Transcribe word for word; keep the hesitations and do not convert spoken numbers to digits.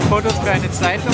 zur fotofreien Zeitung.